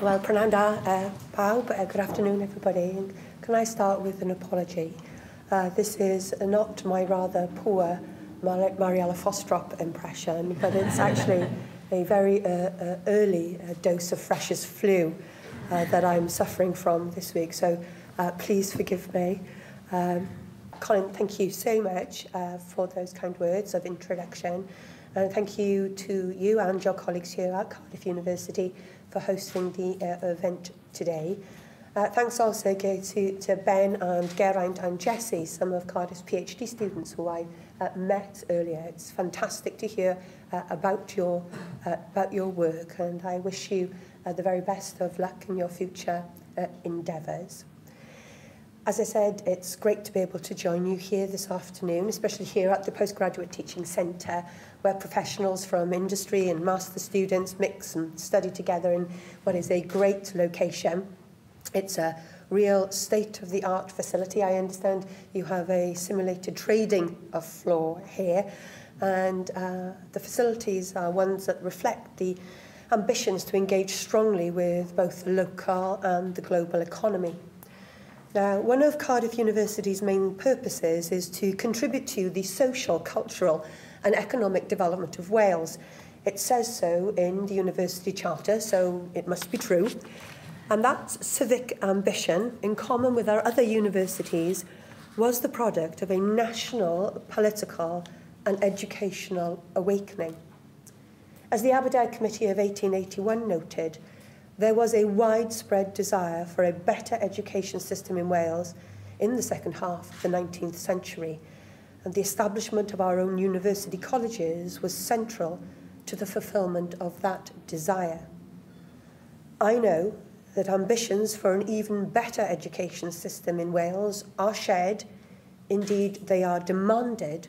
Well, Prananda Pau, good afternoon, everybody. And can I start with an apology? This is not my rather poor Mariella Fostrop impression, but it's actually a very early dose of freshers' flu that I'm suffering from this week. So please forgive me. Colin, thank you so much for those kind words of introduction. And thank you to you and your colleagues here at Cardiff University for hosting the event today. Thanks also go to Ben and Geraint and Jessie, some of Cardiff's PhD students who I met earlier. It's fantastic to hear about your work, and I wish you the very best of luck in your future endeavours. As I said, it's great to be able to join you here this afternoon, especially here at the Postgraduate Teaching Centre, where professionals from industry and master students mix and study together in what is a great location. It's a real state-of-the-art facility. I understand you have a simulated trading floor here, and the facilities are ones that reflect the ambitions to engage strongly with both the local and the global economy. Now, one of Cardiff University's main purposes is to contribute to the social, cultural and economic development of Wales. It says so in the University Charter, so it must be true. And that civic ambition, in common with our other universities, was the product of a national, political and educational awakening. As the Aberdare Committee of 1881 noted, there was a widespread desire for a better education system in Wales in the second half of the 19th century, and the establishment of our own university colleges was central to the fulfilment of that desire. I know that ambitions for an even better education system in Wales are shared, indeed they are demanded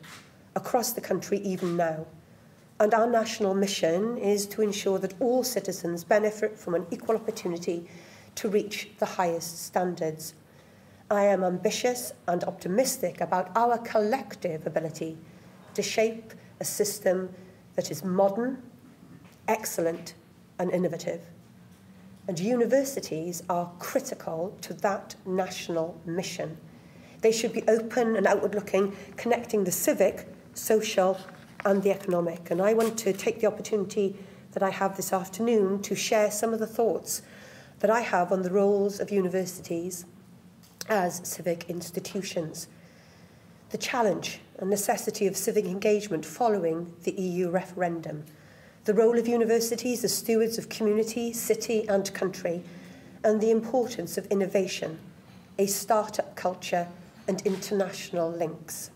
across the country even now. And our national mission is to ensure that all citizens benefit from an equal opportunity to reach the highest standards. I am ambitious and optimistic about our collective ability to shape a system that is modern, excellent and innovative. And universities are critical to that national mission. They should be open and outward-looking, connecting the civic, social and the economic. And I want to take the opportunity that I have this afternoon to share some of the thoughts that I have on the roles of universities as civic institutions, the challenge and necessity of civic engagement following the EU referendum, the role of universities as stewards of community, city and country, and the importance of innovation, a start-up culture and international links.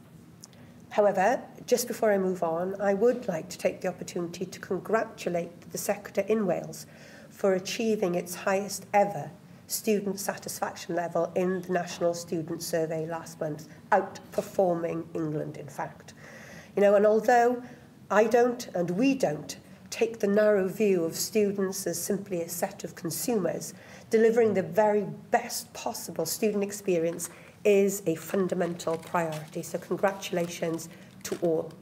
However, just before I move on, I would like to take the opportunity to congratulate the sector in Wales for achieving its highest ever student satisfaction level in the National Student Survey last month, outperforming England, in fact. You know, and although I don't and we don't take the narrow view of students as simply a set of consumers, delivering the very best possible student experience is a fundamental priority, so congratulations to all.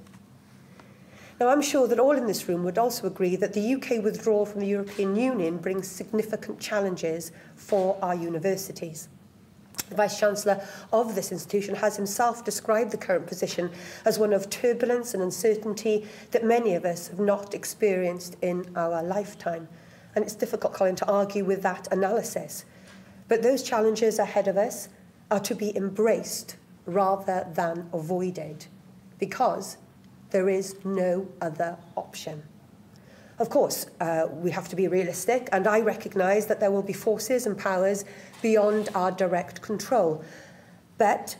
Now, I'm sure that all in this room would also agree that the UK withdrawal from the European Union brings significant challenges for our universities. The Vice-Chancellor of this institution has himself described the current position as one of turbulence and uncertainty that many of us have not experienced in our lifetime. And it's difficult, Colin, to argue with that analysis. But those challenges ahead of us are to be embraced rather than avoided, because there is no other option. Of course, we have to be realistic, and I recognise that there will be forces and powers beyond our direct control. But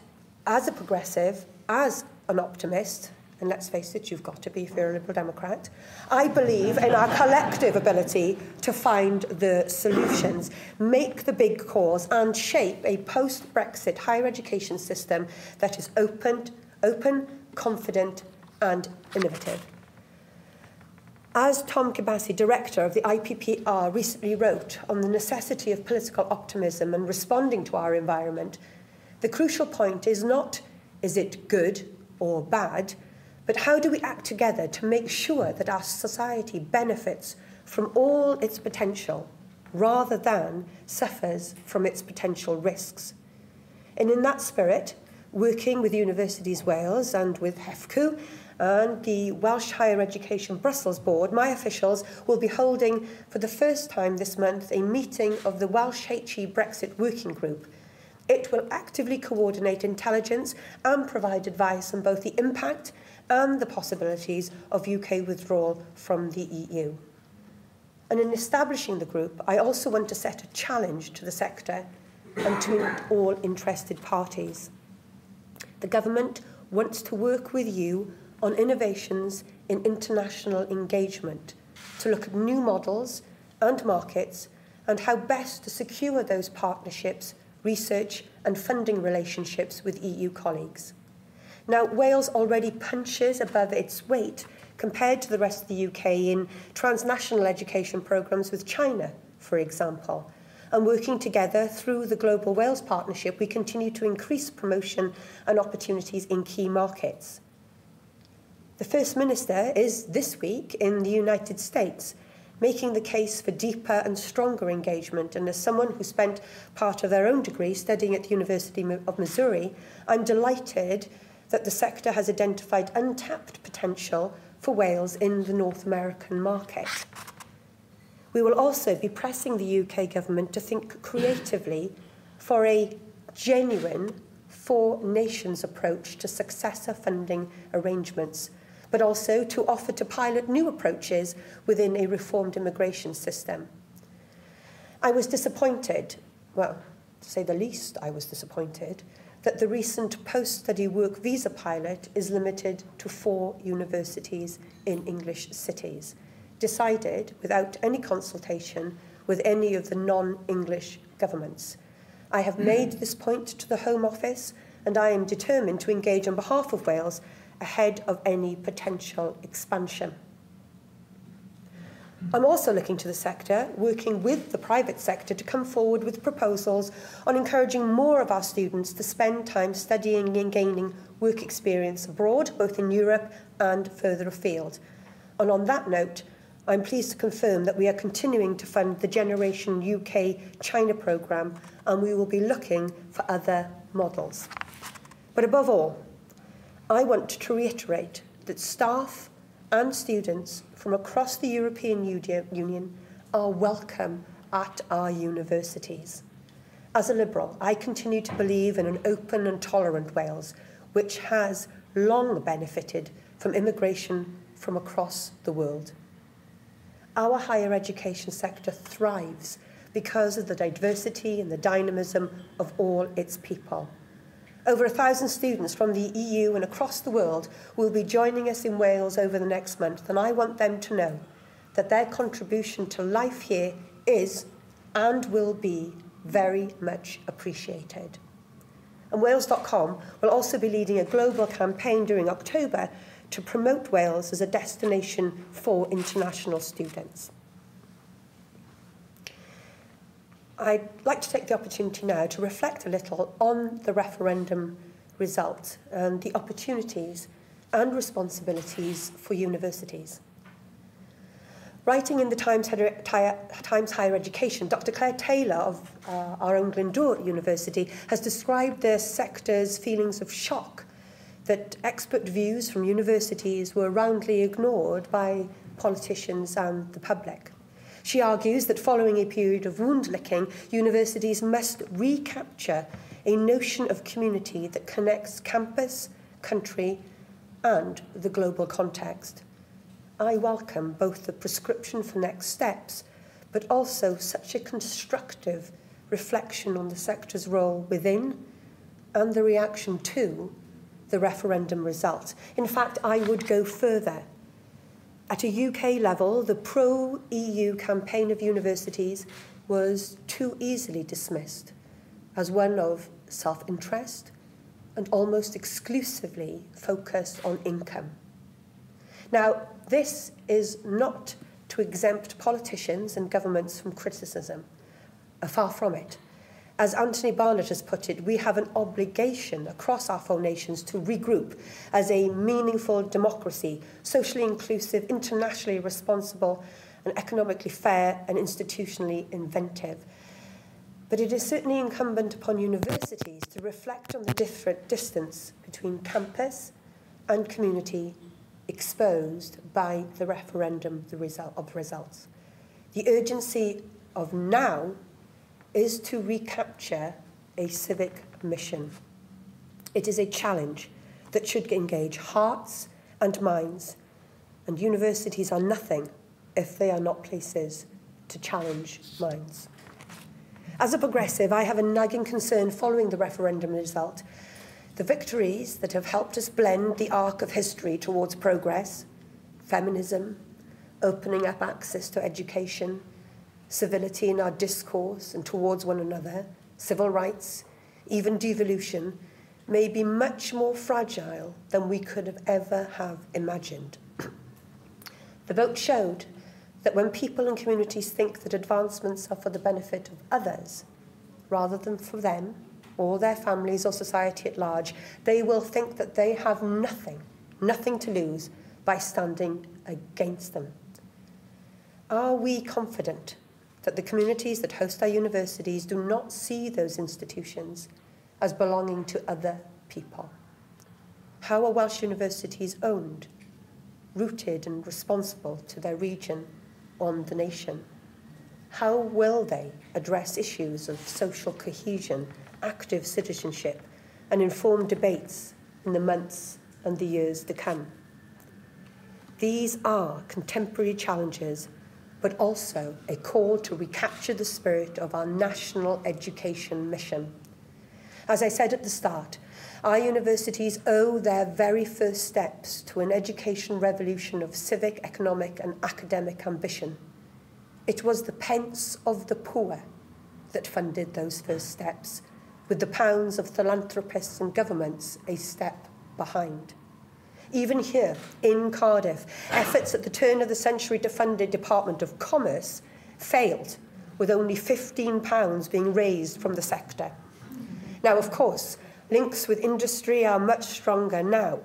as a progressive, as an optimist, and let's face it, you've got to be if you're a Liberal Democrat, I believe in our collective ability to find the solutions, make the big calls and shape a post-Brexit higher education system that is open, confident and innovative. As Tom Kibasi, director of the IPPR, recently wrote on the necessity of political optimism and responding to our environment, the crucial point is not, is it good or bad? But how do we act together to make sure that our society benefits from all its potential rather than suffers from its potential risks. And in that spirit, working with Universities Wales and with HEFCW and the Welsh Higher Education Brussels Board, my officials will be holding for the first time this month a meeting of the Welsh HE Brexit Working Group. It will actively coordinate intelligence and provide advice on both the impact and the possibilities of UK withdrawal from the EU. And in establishing the group, I also want to set a challenge to the sector and to all interested parties. The government wants to work with you on innovations in international engagement, to look at new models and markets and how best to secure those partnerships, research and funding relationships with EU colleagues. Now, Wales already punches above its weight compared to the rest of the UK in transnational education programmes with China, for example. And working together through the Global Wales Partnership, we continue to increase promotion and opportunities in key markets. The First Minister is this week in the United States, making the case for deeper and stronger engagement. And as someone who spent part of their own degree studying at the University of Missouri, I'm delighted that the sector has identified untapped potential for Wales in the North American market. We will also be pressing the UK government to think creatively for a genuine four-nations approach to successor funding arrangements, but also to offer to pilot new approaches within a reformed immigration system. I was disappointed, well, to say the least, I was disappointed, that the recent post-study work visa pilot is limited to 4 universities in English cities, decided without any consultation with any of the non-English governments. I have made this point to the Home Office, and I am determined to engage on behalf of Wales ahead of any potential expansion. I'm also looking to the sector, working with the private sector, to come forward with proposals on encouraging more of our students to spend time studying and gaining work experience abroad, both in Europe and further afield. And on that note, I'm pleased to confirm that we are continuing to fund the Generation UK China programme, and we will be looking for other models. But above all, I want to reiterate that staff and students from across the European Union are welcome at our universities. As a Liberal, I continue to believe in an open and tolerant Wales, which has long benefited from immigration from across the world. Our higher education sector thrives because of the diversity and the dynamism of all its people. Over 1,000 students from the EU and across the world will be joining us in Wales over the next month, and I want them to know that their contribution to life here is and will be very much appreciated. And Wales.com will also be leading a global campaign during October to promote Wales as a destination for international students. I'd like to take the opportunity now to reflect a little on the referendum result and the opportunities and responsibilities for universities. Writing in the Times Higher Education, Dr. Claire Taylor of our own Glendower University has described the sector's feelings of shock that expert views from universities were roundly ignored by politicians and the public. She argues that following a period of wound-licking, universities must recapture a notion of community that connects campus, country, and the global context. I welcome both the prescription for next steps, but also such a constructive reflection on the sector's role within and the reaction to the referendum result. In fact, I would go further. At a UK level, the pro-EU campaign of universities was too easily dismissed as one of self-interest and almost exclusively focused on income. Now, this is not to exempt politicians and governments from criticism. Far from it. As Anthony Barnett has put it, we have an obligation across our four nations to regroup as a meaningful democracy, socially inclusive, internationally responsible, and economically fair and institutionally inventive. But it is certainly incumbent upon universities to reflect on the different distance between campus and community exposed by the referendum, the results. The urgency of now is to recapture a civic mission. It is a challenge that should engage hearts and minds, and universities are nothing if they are not places to challenge minds. As a progressive, I have a nagging concern following the referendum result. The victories that have helped us blend the arc of history towards progress, feminism, opening up access to education, civility in our discourse and towards one another, civil rights, even devolution, may be much more fragile than we could have ever have imagined. The vote showed that when people and communities think that advancements are for the benefit of others, rather than for them or their families or society at large, they will think that they have nothing to lose by standing against them. Are we confident that the communities that host our universities do not see those institutions as belonging to other people? How are Welsh universities owned, rooted and responsible to their region and the nation? How will they address issues of social cohesion, active citizenship and informed debates in the months and the years to come? These are contemporary challenges, but also a call to recapture the spirit of our national education mission. As I said at the start, our universities owe their very first steps to an education revolution of civic, economic and academic ambition. It was the pence of the poor that funded those first steps, with the pounds of philanthropists and governments a step behind. Even here, in Cardiff, efforts at the turn of the century to fund a Department of Commerce failed, with only £15 being raised from the sector. Now, of course, links with industry are much stronger now,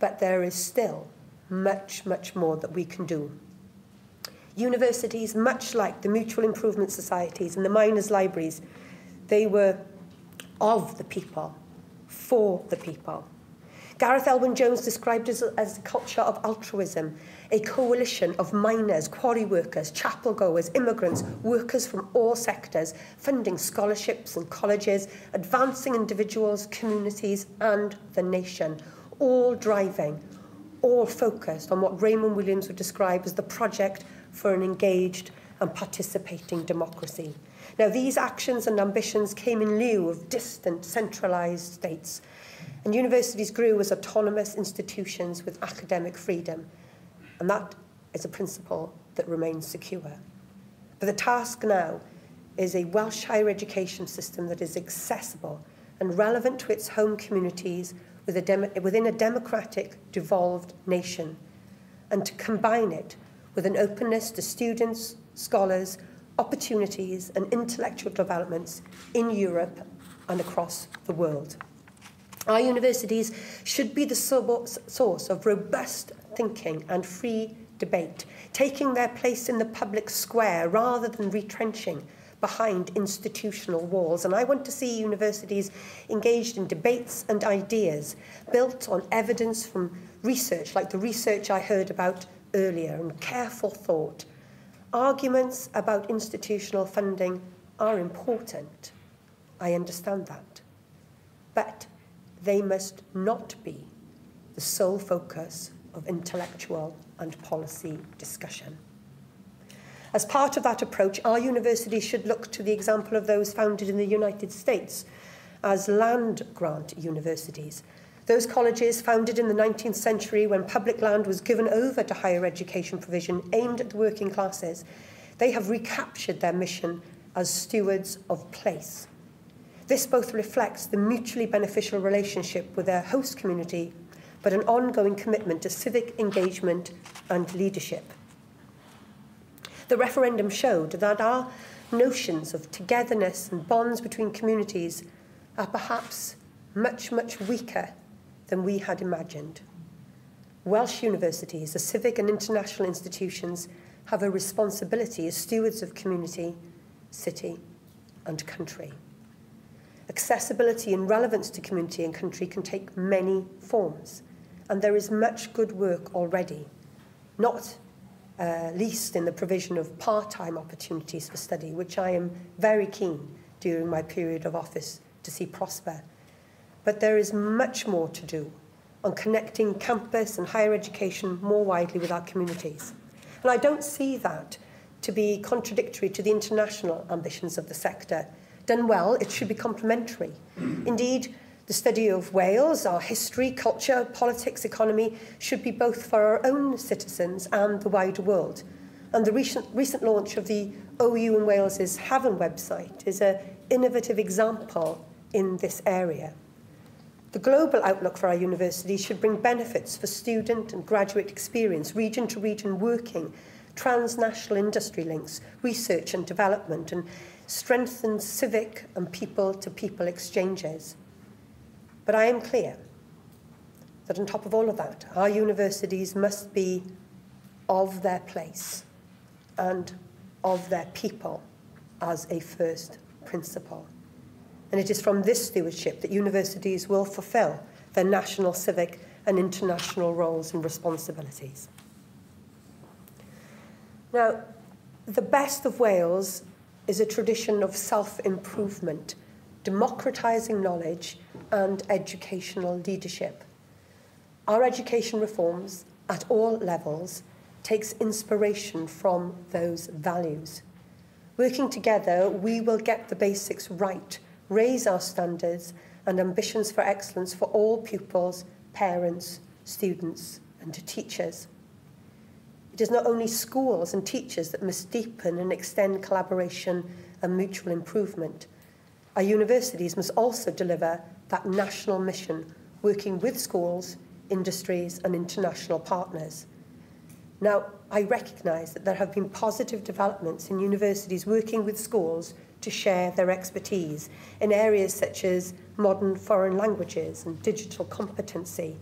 but there is still much more that we can do. Universities, much like the Mutual Improvement Societies and the Miners' Libraries, they were of the people, for the people. Gareth Elwyn Jones described it as a culture of altruism, a coalition of miners, quarry workers, chapel goers, immigrants, workers from all sectors, funding scholarships and colleges, advancing individuals, communities and the nation, all driving, all focused on what Raymond Williams would describe as the project for an engaged and participating democracy. Now, these actions and ambitions came in lieu of distant, centralised states, and universities grew as autonomous institutions with academic freedom, and that is a principle that remains secure. But the task now is a Welsh higher education system that is accessible and relevant to its home communities within a democratic, devolved nation, and to combine it with an openness to students, scholars, opportunities and intellectual developments in Europe and across the world. Our universities should be the source of robust thinking and free debate, taking their place in the public square rather than retrenching behind institutional walls. And I want to see universities engaged in debates and ideas built on evidence from research, like the research I heard about earlier, and careful thought. Arguments about institutional funding are important. I understand that. But they must not be the sole focus of intellectual and policy discussion. As part of that approach, our universities should look to the example of those founded in the United States as land-grant universities. Those colleges founded in the 19th century, when public land was given over to higher education provision aimed at the working classes, they have recaptured their mission as stewards of place. This both reflects the mutually beneficial relationship with their host community, but an ongoing commitment to civic engagement and leadership. The referendum showed that our notions of togetherness and bonds between communities are perhaps much weaker than we had imagined. Welsh universities, as civic and international institutions, have a responsibility as stewards of community, city and country. Accessibility and relevance to community and country can take many forms, and there is much good work already, not least in the provision of part-time opportunities for study, which I am very keen during my period of office to see prosper. But there is much more to do on connecting campus and higher education more widely with our communities. And I don't see that to be contradictory to the international ambitions of the sector. Done well, it should be complementary. Indeed, the study of Wales, our history, culture, politics, economy, should be both for our own citizens and the wider world. And the recent launch of the OU and Wales's HAVEN website is an innovative example in this area. The global outlook for our universities should bring benefits for student and graduate experience, region-to-region working, transnational industry links, research and development, and strengthen civic and people-to-people exchanges. But I am clear that on top of all of that, our universities must be of their place and of their people as a first principle. And it is from this stewardship that universities will fulfil their national, civic and international roles and responsibilities. Now, the best of Wales is a tradition of self-improvement, democratising knowledge and educational leadership. Our education reforms at all levels takes inspiration from those values. Working together, we will get the basics right, raise our standards and ambitions for excellence for all pupils, parents, students and teachers. It is not only schools and teachers that must deepen and extend collaboration and mutual improvement. Our universities must also deliver that national mission, working with schools, industries and international partners. Now, I recognise that there have been positive developments in universities working with schools to share their expertise in areas such as modern foreign languages and digital competency,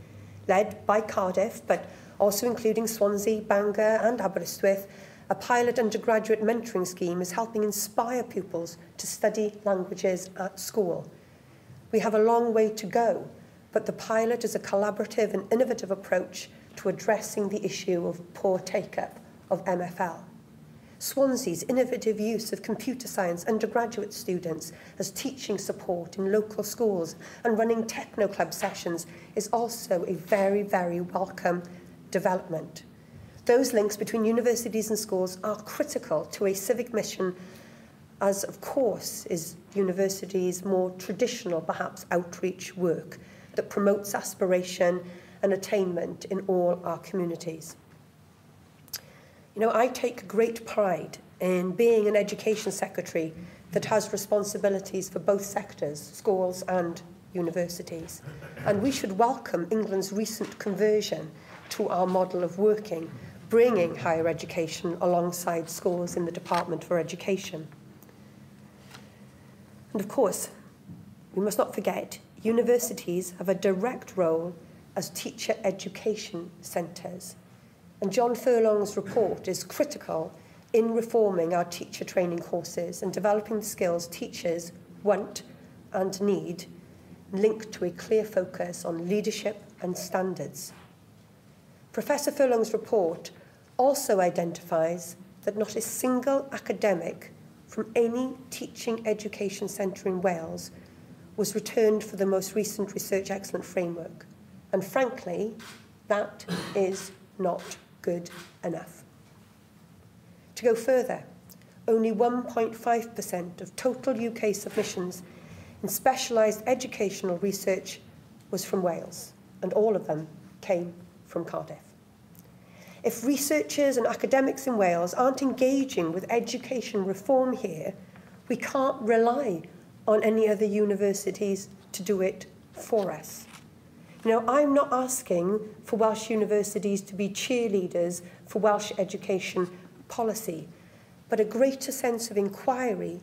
led by Cardiff, but also including Swansea, Bangor and Aberystwyth. A pilot undergraduate mentoring scheme is helping inspire pupils to study languages at school. We have a long way to go, but the pilot is a collaborative and innovative approach to addressing the issue of poor take-up of MFL. Swansea's innovative use of computer science undergraduate students as teaching support in local schools and running techno club sessions is also a very, very welcome development. Those links between universities and schools are critical to a civic mission, as of course is universities' more traditional, perhaps, outreach work that promotes aspiration and attainment in all our communities. You know, I take great pride in being an education secretary that has responsibilities for both sectors, schools and universities. And we should welcome England's recent conversion to our model of working, bringing higher education alongside schools in the Department for Education. And of course, we must not forget, universities have a direct role as teacher education centres. And John Furlong's report is critical in reforming our teacher training courses and developing the skills teachers want and need, linked to a clear focus on leadership and standards. Professor Furlong's report also identifies that not a single academic from any teaching education centre in Wales was returned for the most recent Research Excellence Framework. And frankly, that is not good enough. To go further, only 1.5% of total UK submissions in specialised educational research was from Wales, and all of them came from Cardiff. If researchers and academics in Wales aren't engaging with education reform here, we can't rely on any other universities to do it for us. Now, I'm not asking for Welsh universities to be cheerleaders for Welsh education policy, but a greater sense of inquiry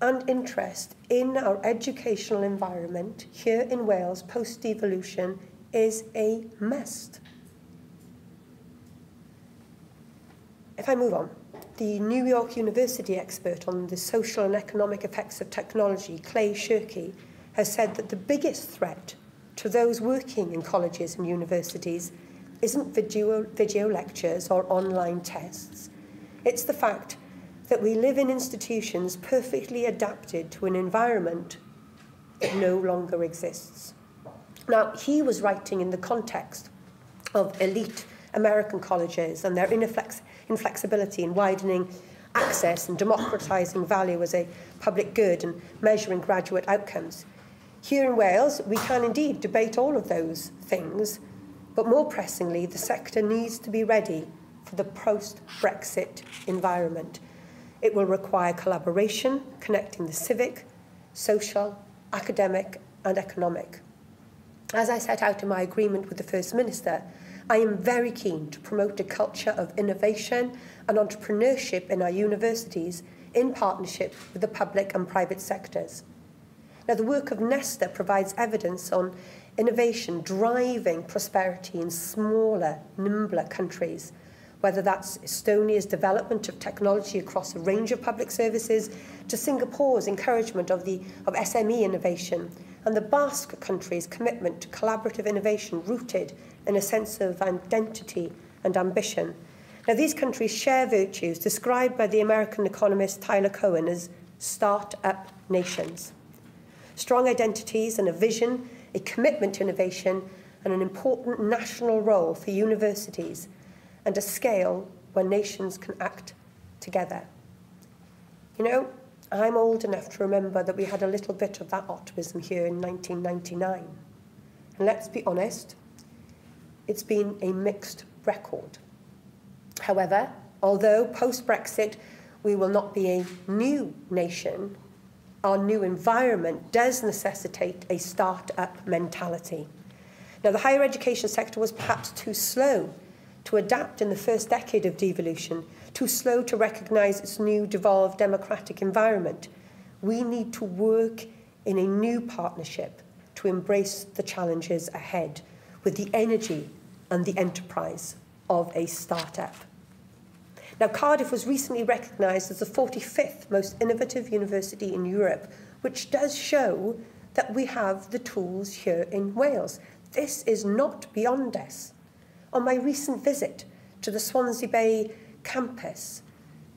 and interest in our educational environment here in Wales post-devolution is a must. If I move on, the New York University expert on the social and economic effects of technology, Clay Shirky, has said that the biggest threat to those working in colleges and universities isn't video lectures or online tests. It's the fact that we live in institutions perfectly adapted to an environment that no longer exists. Now, he was writing in the context of elite American colleges and their inflexibility in widening access and democratising value as a public good and measuring graduate outcomes. Here in Wales, we can indeed debate all of those things, but more pressingly, the sector needs to be ready for the post-Brexit environment. It will require collaboration, connecting the civic, social, academic and economic. As I set out in my agreement with the First Minister, I am very keen to promote a culture of innovation and entrepreneurship in our universities in partnership with the public and private sectors. Now, the work of Nesta provides evidence on innovation driving prosperity in smaller, nimbler countries, whether that's Estonia's development of technology across a range of public services, to Singapore's encouragement of SME innovation, and the Basque country's commitment to collaborative innovation rooted in a sense of identity and ambition. Now, these countries share virtues described by the American economist Tyler Cowen as start-up nations. Strong identities and a vision, a commitment to innovation, and an important national role for universities, and a scale where nations can act together. You know, I'm old enough to remember that we had a little bit of that optimism here in 1999. And let's be honest, it's been a mixed record. However, although post-Brexit we will not be a new nation, our new environment does necessitate a start-up mentality. Now, the higher education sector was perhaps too slow to adapt in the first decade of devolution, too slow to recognise its new devolved democratic environment. We need to work in a new partnership to embrace the challenges ahead with the energy and the enterprise of a start-up. Now, Cardiff was recently recognised as the 45th most innovative university in Europe, which does show that we have the tools here in Wales. This is not beyond us. On my recent visit to the Swansea Bay campus,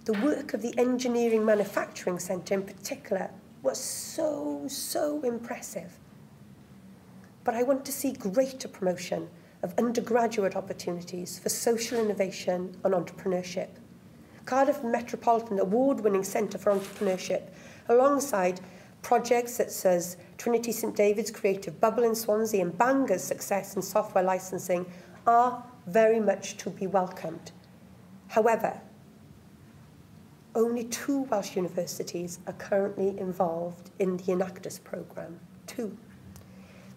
the work of the Engineering Manufacturing Centre in particular was so impressive. But I want to see greater promotion of undergraduate opportunities for social innovation and entrepreneurship. Cardiff Metropolitan award-winning Centre for Entrepreneurship, alongside projects such as Trinity St David's Creative Bubble in Swansea and Bangor's success in software licensing, are very much to be welcomed. However, only 2 Welsh universities are currently involved in the Enactus programme. 2.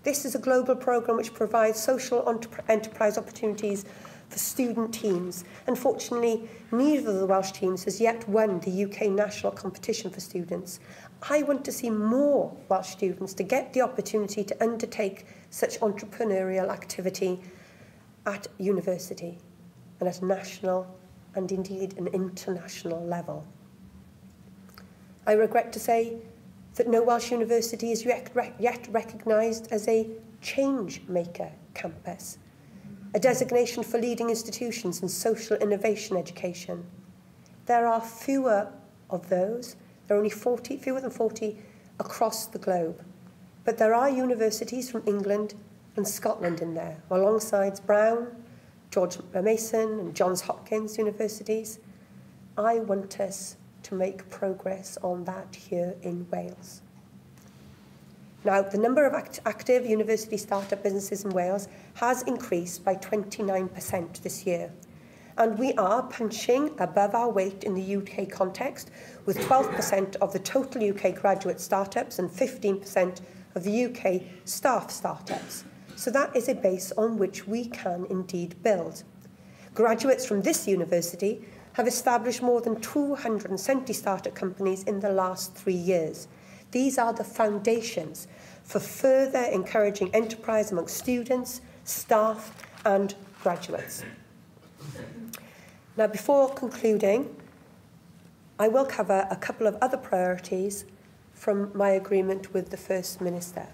This is a global programme which provides social enterprise opportunities for student teams. Unfortunately, neither of the Welsh teams has yet won the UK national competition for students. I want to see more Welsh students to get the opportunity to undertake such entrepreneurial activity at university and at a national and indeed an international level. I regret to say that no Welsh university is yet recognised as a change maker campus, a designation for leading institutions in social innovation education. There are fewer of those, there are only fewer than 40 across the globe, but there are universities from England and Scotland in there, alongside Brown, George Mason and Johns Hopkins universities. I want us to make progress on that here in Wales. Now, the number of active university startup businesses in Wales has increased by 29% this year, and we are punching above our weight in the UK context, with 12% of the total UK graduate startups and 15% of the UK staff startups. So that is a base on which we can indeed build. Graduates from this university have established more than 270 startup companies in the last 3 years. These are the foundations for further encouraging enterprise amongst students, staff and graduates. Now, before concluding, I will cover a couple of other priorities from my agreement with the First Minister.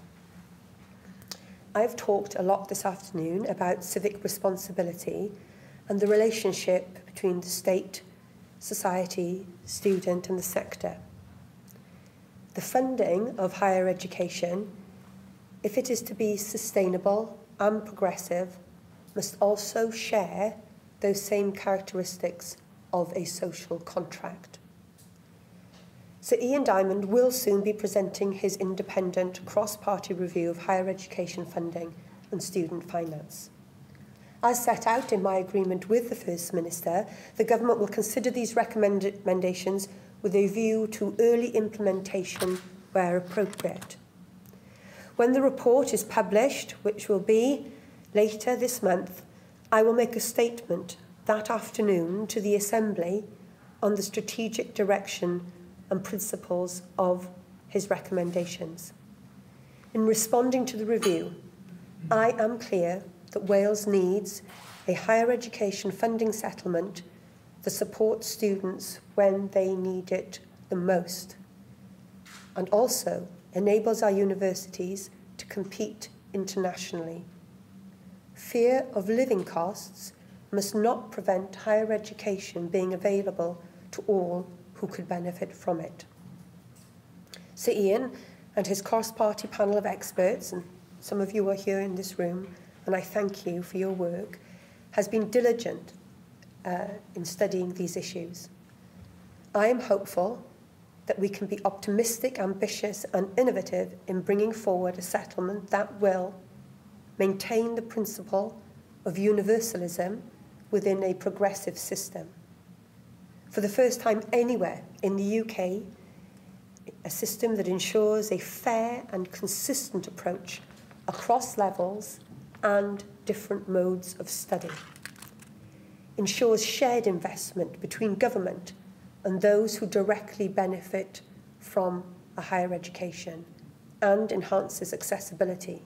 I've talked a lot this afternoon about civic responsibility and the relationship between the state, society, student and the sector. The funding of higher education, if it is to be sustainable and progressive, must also share those same characteristics of a social contract. Sir Ian Diamond will soon be presenting his independent cross-party review of higher education funding and student finance. As set out in my agreement with the First Minister, the Government will consider these recommendations with a view to early implementation where appropriate. When the report is published, which will be later this month, I will make a statement that afternoon to the Assembly on the strategic direction and principles of his recommendations. In responding to the review, I am clear that Wales needs a higher education funding settlement that supports students when they need it the most, and also enables our universities to compete internationally. Fear of living costs must not prevent higher education being available to all who could benefit from it. Sir Ian and his cross-party panel of experts, and some of you are here in this room, and I thank you for your work, has been diligent in studying these issues. I am hopeful that we can be optimistic, ambitious and innovative in bringing forward a settlement that will maintain the principle of universalism within a progressive system. For the first time anywhere in the UK, a system that ensures a fair and consistent approach across levels and different modes of study, ensures shared investment between government and those who directly benefit from a higher education, and enhances accessibility,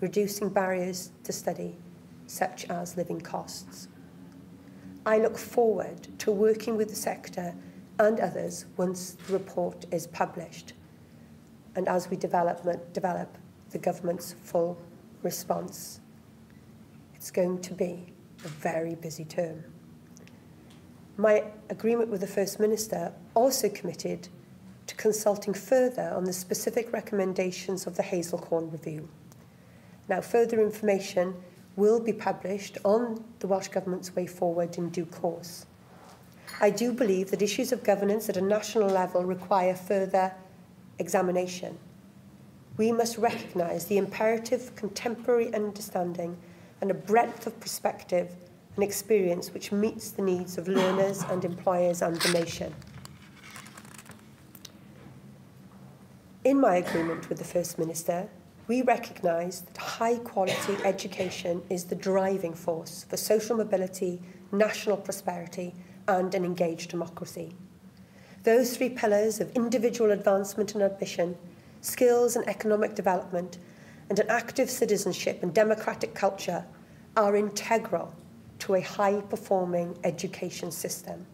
reducing barriers to study, such as living costs. I look forward to working with the sector and others once the report is published, and as we develop the government's full response. It's going to be a very busy term. My agreement with the First Minister also committed to consulting further on the specific recommendations of the Hazelcorn Review. Now, further information will be published on the Welsh Government's way forward in due course. I do believe that issues of governance at a national level require further examination. We must recognise the imperative contemporary understanding and a breadth of perspective and experience which meets the needs of learners and employers and the nation. In my agreement with the First Minister, we recognise that high-quality education is the driving force for social mobility, national prosperity and an engaged democracy. Those three pillars of individual advancement and ambition, skills and economic development, and an active citizenship and democratic culture are integral to a high-performing education system.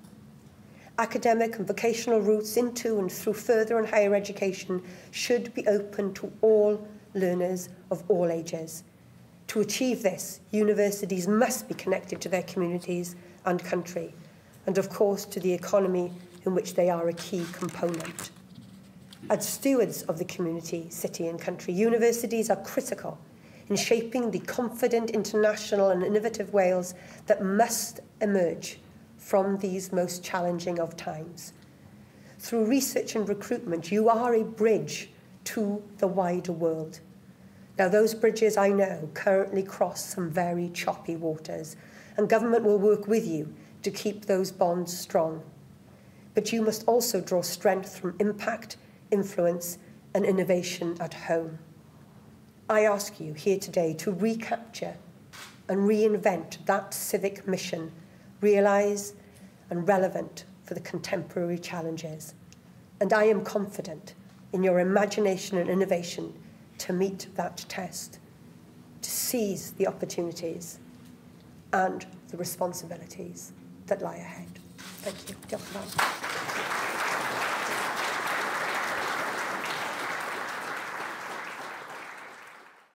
Academic and vocational routes into and through further and higher education should be open to all learners of all ages. To achieve this, universities must be connected to their communities and country, and of course to the economy in which they are a key component. As stewards of the community, city and country, universities are critical in shaping the confident, international and innovative Wales that must emerge from these most challenging of times. Through research and recruitment, you are a bridge to the wider world. Now, those bridges, I know, currently cross some very choppy waters, and government will work with you to keep those bonds strong. But you must also draw strength from impact, influence and innovation at home. I ask you here today to recapture and reinvent that civic mission, realised and relevant for the contemporary challenges. And I am confident in your imagination and innovation to meet that test, to seize the opportunities and the responsibilities that lie ahead. Thank you.